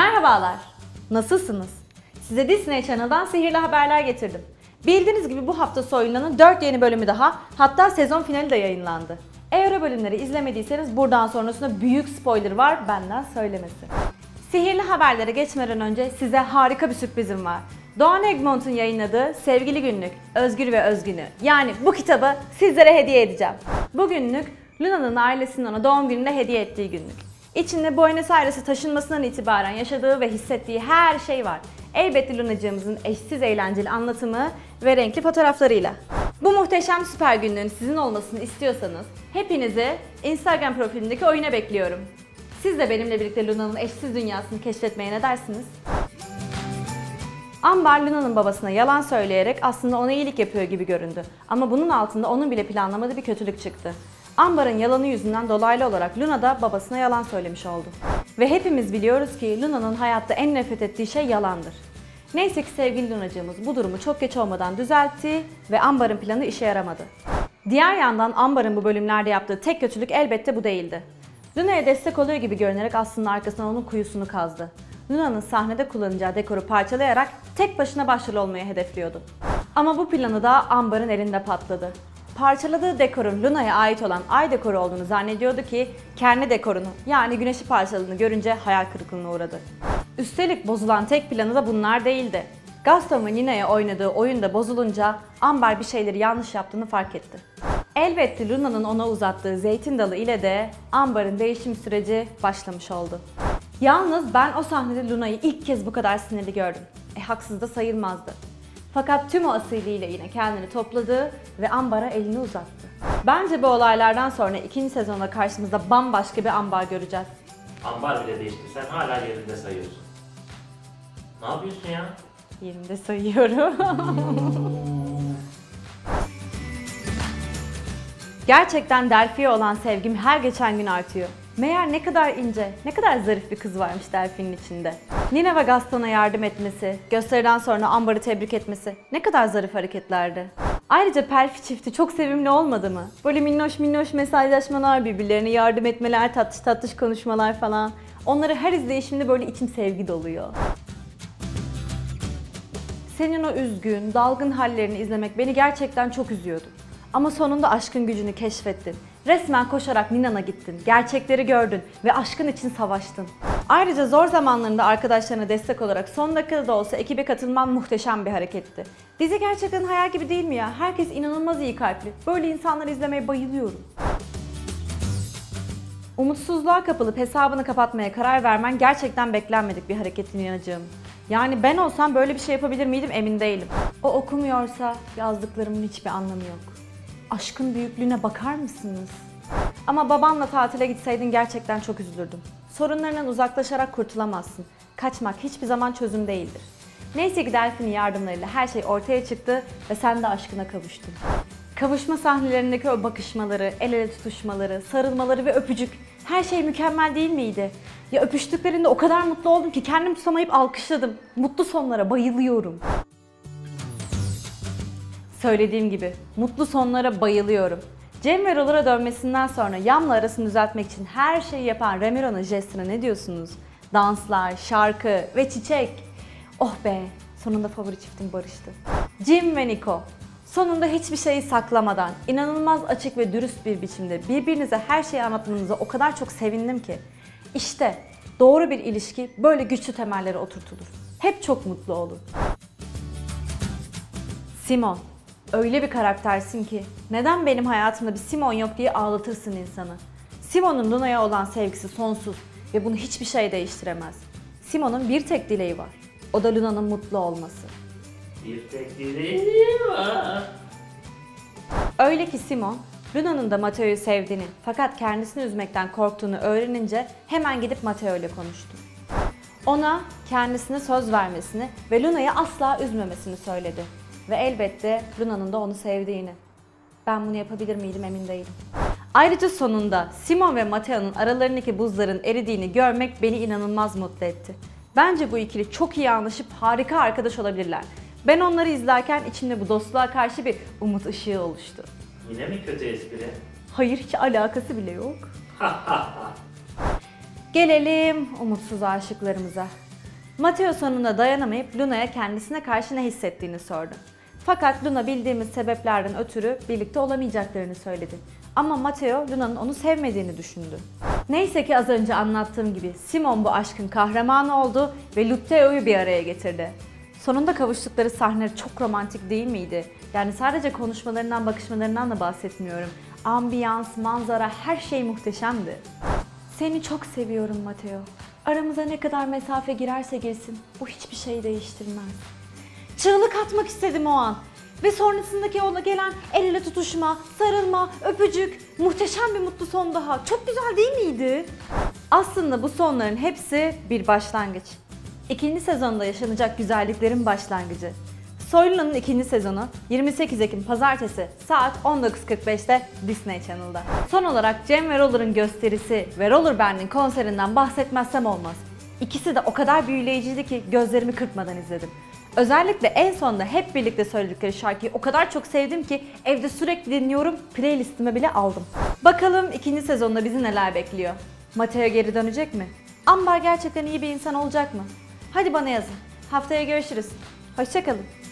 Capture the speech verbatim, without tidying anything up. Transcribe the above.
Merhabalar, nasılsınız? Size Disney Channel'dan sihirli haberler getirdim. Bildiğiniz gibi bu hafta Soy Luna'nın dört yeni bölümü daha, hatta sezon finali de yayınlandı. Eğer o bölümleri izlemediyseniz buradan sonrasında büyük spoiler var benden söylemesi. Sihirli haberlere geçmeden önce size harika bir sürprizim var. Dawn Eggmont'un yayınladığı Sevgili Günlük, Özgür ve Özgün'ü yani bu kitabı sizlere hediye edeceğim. Bu günlük Luna'nın ailesinin ona doğum gününde hediye ettiği günlük. İçinde Buenos Aires'e taşınmasından itibaren yaşadığı ve hissettiği her şey var. Elbette Luna'cığımızın eşsiz eğlenceli anlatımı ve renkli fotoğraflarıyla. Bu muhteşem süper günlüğün sizin olmasını istiyorsanız hepinizi Instagram profilimdeki oyuna bekliyorum. Siz de benimle birlikte Luna'nın eşsiz dünyasını keşfetmeye ne dersiniz? Ambar, Luna'nın babasına yalan söyleyerek aslında ona iyilik yapıyor gibi göründü. Ama bunun altında onun bile planlamadığı bir kötülük çıktı. Ambar'ın yalanı yüzünden dolaylı olarak Luna da babasına yalan söylemiş oldu. Ve hepimiz biliyoruz ki Luna'nın hayatta en nefret ettiği şey yalandır. Neyse ki sevgili Luna'cığımız bu durumu çok geç olmadan düzeltti ve Ambar'ın planı işe yaramadı. Diğer yandan Ambar'ın bu bölümlerde yaptığı tek kötülük elbette bu değildi. Luna'ya destek oluyor gibi görünerek aslında arkasından onun kuyusunu kazdı. Luna'nın sahnede kullanacağı dekoru parçalayarak tek başına başrol olmayı hedefliyordu. Ama bu planı da Ambar'ın elinde patladı. Parçaladığı dekorun Luna'ya ait olan ay dekoru olduğunu zannediyordu ki kendi dekorunu yani güneşi parçaladığını görünce hayal kırıklığına uğradı. Üstelik bozulan tek planı da bunlar değildi. Gaston'un Nina'ya oynadığı oyunda bozulunca Ambar bir şeyleri yanlış yaptığını fark etti. Elbette Luna'nın ona uzattığı zeytin dalı ile de Ambar'ın değişim süreci başlamış oldu. Yalnız ben o sahnede Luna'yı ilk kez bu kadar sinirli gördüm. E haksız da sayılmazdı. Fakat tüm o asiliyle yine kendini topladı ve Ambar'a elini uzattı. Bence bu olaylardan sonra ikinci sezonda karşımızda bambaşka bir Ambar göreceğiz. Ambar bile değişti, sen hala yerinde sayıyorsun. Ne yapıyorsun ya? Yerinde sayıyorum. Gerçekten Delphi'ye olan sevgim her geçen gün artıyor. Meğer ne kadar ince, ne kadar zarif bir kız varmış Delphi'nin içinde. Nina ve Gaston'a yardım etmesi, gösteriden sonra Ambar'ı tebrik etmesi ne kadar zarif hareketlerdi. Ayrıca Pelfi çifti çok sevimli olmadı mı? Böyle minnoş minnoş mesajlaşmalar, birbirlerine yardım etmeler, tatlış tatlış konuşmalar falan. Onları her izleyişimde böyle içim sevgi doluyor. Senin o üzgün, dalgın hallerini izlemek beni gerçekten çok üzüyordu. Ama sonunda aşkın gücünü keşfettin. Resmen koşarak Nina'na gittin, gerçekleri gördün ve aşkın için savaştın. Ayrıca zor zamanlarında arkadaşlarına destek olarak son dakikada da olsa ekibe katılman muhteşem bir hareketti. Dizi gerçekten hayal gibi değil mi ya? Herkes inanılmaz iyi kalpli. Böyle insanları izlemeye bayılıyorum. Umutsuzluğa kapılıp hesabını kapatmaya karar vermen gerçekten beklenmedik bir hareketin yanacığım. Yani ben olsam böyle bir şey yapabilir miydim emin değilim. O okumuyorsa yazdıklarımın hiçbir anlamı yok. Aşkın büyüklüğüne bakar mısınız? Ama babanla tatile gitseydin gerçekten çok üzülürdüm. Sorunlarından uzaklaşarak kurtulamazsın. Kaçmak hiçbir zaman çözüm değildir. Neyse ki Delphi'nin yardımlarıyla her şey ortaya çıktı ve sen de aşkına kavuştun. Kavuşma sahnelerindeki o bakışmaları, el ele tutuşmaları, sarılmaları ve öpücük. Her şey mükemmel değil miydi? Ya öpüştüklerinde o kadar mutlu oldum ki kendimi tutamayıp alkışladım. Mutlu sonlara bayılıyorum. Söylediğim gibi mutlu sonlara bayılıyorum. Cem ve Roller'a dönmesinden sonra Yam'la arasını düzeltmek için her şeyi yapan Yamiro'nun jestine ne diyorsunuz? Danslar, şarkı ve çiçek. Oh be, sonunda favori çiftim barıştı. Jim ve Nico. Sonunda hiçbir şeyi saklamadan, inanılmaz açık ve dürüst bir biçimde birbirinize her şeyi anlatmanıza o kadar çok sevindim ki. İşte doğru bir ilişki böyle güçlü temellere oturtulur. Hep çok mutlu olun. Simon. Öyle bir karaktersin ki neden benim hayatımda bir Simon yok diye ağlatırsın insanı. Simon'un Luna'ya olan sevgisi sonsuz ve bunu hiçbir şey değiştiremez. Simon'un bir tek dileği var. O da Luna'nın mutlu olması. Bir tek dileği var. Öyle ki Simon, Luna'nın da Mateo'yu sevdiğini fakat kendisini üzmekten korktuğunu öğrenince hemen gidip Mateo ile konuştu. Ona kendisine söz vermesini ve Luna'yı asla üzmemesini söyledi. Ve elbette Luna'nın da onu sevdiğini. Ben bunu yapabilir miydim emin değilim. Ayrıca sonunda Simon ve Mateo'nun aralarındaki buzların eridiğini görmek beni inanılmaz mutlu etti. Bence bu ikili çok iyi anlaşıp harika arkadaş olabilirler. Ben onları izlerken içimde bu dostluğa karşı bir umut ışığı oluştu. Yine mi kötü espri? Hayır, hiç alakası bile yok. Gelelim umutsuz aşıklarımıza. Mateo sonunda dayanamayıp Luna'ya kendisine karşı ne hissettiğini sordu. Fakat Luna bildiğimiz sebeplerden ötürü birlikte olamayacaklarını söyledi. Ama Mateo, Luna'nın onu sevmediğini düşündü. Neyse ki az önce anlattığım gibi Simon bu aşkın kahramanı oldu ve Luteo'yu bir araya getirdi. Sonunda kavuştukları sahneler çok romantik değil miydi? Yani sadece konuşmalarından, bakışmalarından da bahsetmiyorum. Ambiyans, manzara, her şey muhteşemdi. Seni çok seviyorum Mateo. Aramıza ne kadar mesafe girerse girsin, bu hiçbir şeyi değiştirmez. Çığlık atmak istedim o an. Ve sonrasındaki ona gelen el ele tutuşma, sarılma, öpücük, muhteşem bir mutlu son daha. Çok güzel değil miydi? Aslında bu sonların hepsi bir başlangıç. İkinci sezonda yaşanacak güzelliklerin başlangıcı. Soy Luna'nın ikinci sezonu yirmi sekiz Ekim Pazartesi saat on dokuz kırk beşte Disney Channel'da. Son olarak Cem ve Roller'ın gösterisi ve Roller Band'in konserinden bahsetmezsem olmaz. İkisi de o kadar büyüleyiciydi ki gözlerimi kırpmadan izledim. Özellikle en sonda hep birlikte söyledikleri şarkıyı o kadar çok sevdim ki evde sürekli dinliyorum, playlistime bile aldım. Bakalım ikinci sezonda bizi neler bekliyor? Mateo geri dönecek mi? Ambar gerçekten iyi bir insan olacak mı? Hadi bana yazın. Haftaya görüşürüz. Hoşçakalın.